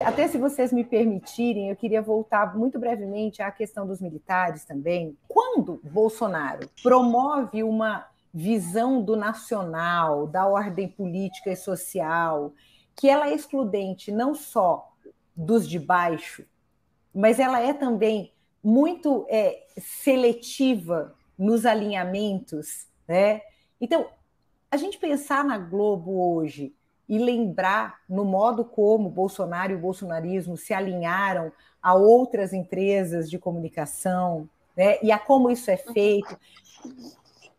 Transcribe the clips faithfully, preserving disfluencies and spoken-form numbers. Até se vocês me permitirem, eu queria voltar muito brevemente à questão dos militares também. Quando Bolsonaro promove uma visão do nacional, da ordem política e social, que ela é excludente não só dos de baixo, mas ela é também muito é, seletiva nos alinhamentos, né? Então, a gente pensar na Globo hoje e lembrar no modo como Bolsonaro e o bolsonarismo se alinharam a outras empresas de comunicação, né, e a como isso é feito.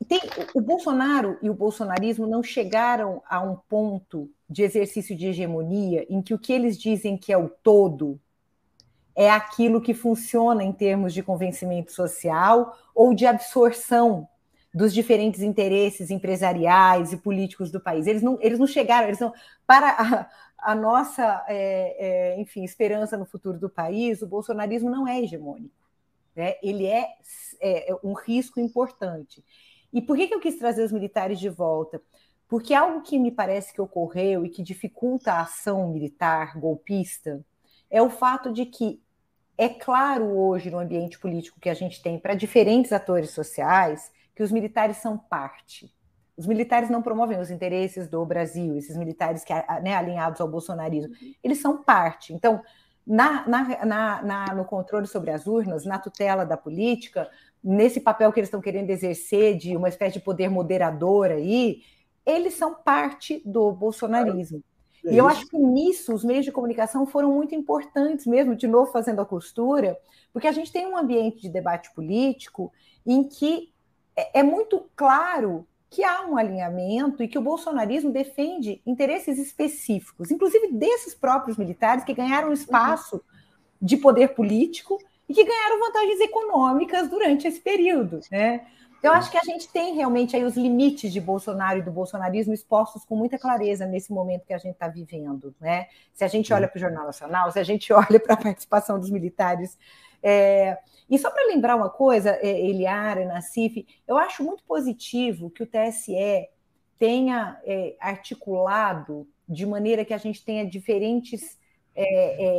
Tem, o Bolsonaro e o bolsonarismo não chegaram a um ponto de exercício de hegemonia em que o que eles dizem que é o todo é aquilo que funciona em termos de convencimento social ou de absorção dos diferentes interesses empresariais e políticos do país. Eles não, eles não chegaram, eles não, para a, a nossa é, é, enfim, esperança no futuro do país, o bolsonarismo não é hegemônico, né? Ele é, é um risco importante. E por que, que eu quis trazer os militares de volta? Porque algo que me parece que ocorreu e que dificulta a ação militar golpista é o fato de que é claro hoje no ambiente político que a gente tem para diferentes atores sociais que os militares são parte. Os militares não promovem os interesses do Brasil, esses militares que, né, alinhados ao bolsonarismo, eles são parte. Então, na, na, na, na, no controle sobre as urnas, na tutela da política, nesse papel que eles estão querendo exercer de uma espécie de poder moderador aí, eles são parte do bolsonarismo. É, e eu acho que nisso os meios de comunicação foram muito importantes mesmo, de novo fazendo a costura, porque a gente tem um ambiente de debate político em que é muito claro que há um alinhamento e que o bolsonarismo defende interesses específicos, inclusive desses próprios militares que ganharam espaço de poder político e que ganharam vantagens econômicas durante esse período, né? Eu acho que a gente tem realmente aí os limites de Bolsonaro e do bolsonarismo expostos com muita clareza nesse momento que a gente está vivendo, né? Se a gente olha para o Jornal Nacional, se a gente olha para a participação dos militares. É... E só para lembrar uma coisa, Eliara, Nassif, eu acho muito positivo que o T S E tenha é, articulado de maneira que a gente tenha diferentes É,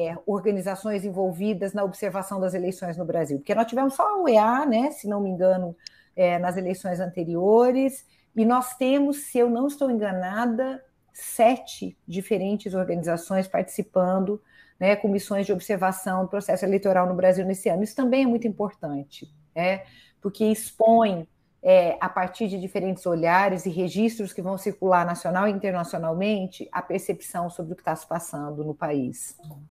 é, organizações envolvidas na observação das eleições no Brasil, porque nós tivemos só a O E A, né, se não me engano, é, nas eleições anteriores, e nós temos, se eu não estou enganada, sete diferentes organizações participando, né, com missões de observação do processo eleitoral no Brasil nesse ano. Isso também é muito importante, né, porque expõe É, a partir de diferentes olhares e registros que vão circular nacional e internacionalmente, a percepção sobre o que está se passando no país.